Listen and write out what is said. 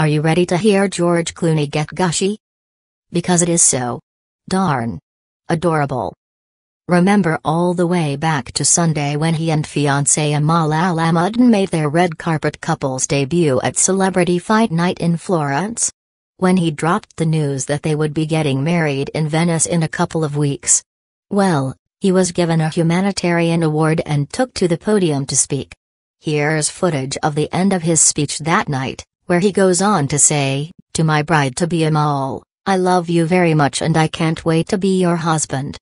Are you ready to hear George Clooney get gushy? Because it is so darn adorable. Remember all the way back to Sunday when he and fiancée Amal Alamuddin made their red carpet couple's debut at Celebrity Fight Night in Florence? When he dropped the news that they would be getting married in Venice in a couple of weeks. Well, he was given a humanitarian award and took to the podium to speak. Here's footage of the end of his speech that night, where he goes on to say, "To my bride-to-be Amal, I love you very much and I can't wait to be your husband.